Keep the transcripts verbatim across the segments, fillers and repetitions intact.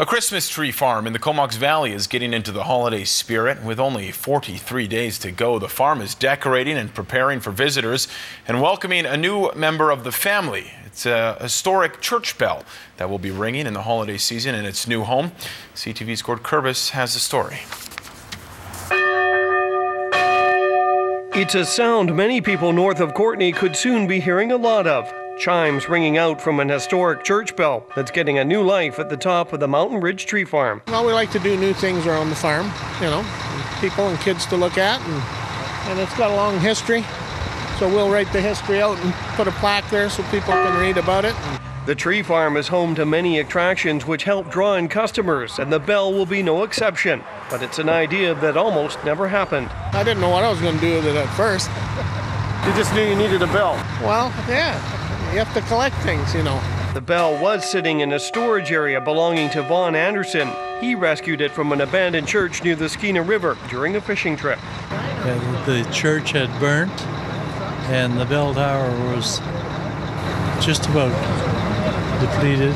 A Christmas tree farm in the Comox Valley is getting into the holiday spirit. With only forty-three days to go, the farm is decorating and preparing for visitors and welcoming a new member of the family. It's a historic church bell that will be ringing in the holiday season in its new home. C T V's Gord Kurbis has the story. It's a sound many people north of Courtenay could soon be hearing a lot of. Chimes ringing out from an historic church bell that's getting a new life at the top of the Mountain Ridge Tree Farm. Well, we like to do new things around the farm, you know, people and kids to look at, and, and it's got a long history, so we'll write the history out and put a plaque there so people can read about it. The tree farm is home to many attractions which help draw in customers, and the bell will be no exception. But it's an idea that almost never happened. I didn't know what I was going to do with it at first. You just knew you needed a bell. Well, yeah. You have to collect things, you know. The bell was sitting in a storage area belonging to Vaughn Anderson. He rescued it from an abandoned church near the Skeena River during a fishing trip. Uh, the church had burnt, and the bell tower was just about depleted,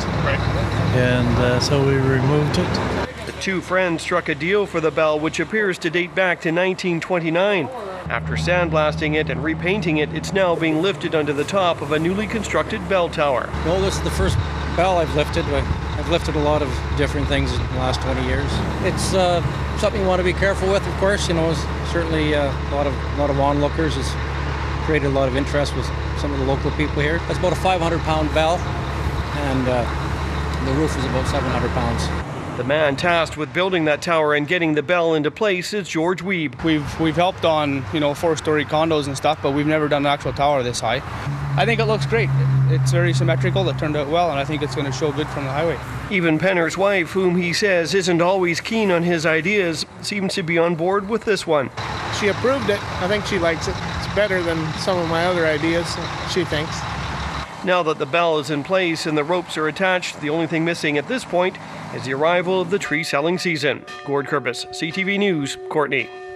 and uh, so we removed it. The two friends struck a deal for the bell, which appears to date back to nineteen twenty-nine. After sandblasting it and repainting it, it's now being lifted onto the top of a newly constructed bell tower. Well, this is the first bell I've lifted. I've lifted a lot of different things in the last twenty years. It's uh, something you want to be careful with, of course. You know, it's certainly uh, a lot of a lot of onlookers. It's created a lot of interest with some of the local people here. That's about a five hundred pound bell, and uh, the roof is about seven hundred pounds. The man tasked with building that tower and getting the bell into place is George Wiebe. We've, we've helped on, you know, four-story condos and stuff, but we've never done an actual tower this high. I think it looks great. It's very symmetrical. It turned out well, and I think it's going to show good from the highway. Even Penner's wife, whom he says isn't always keen on his ideas, seems to be on board with this one. She approved it. I think she likes it. It's better than some of my other ideas, she thinks. Now that the bell is in place and the ropes are attached, the only thing missing at this point is the arrival of the tree selling season. Gord Kurbis, C T V News, Courtenay.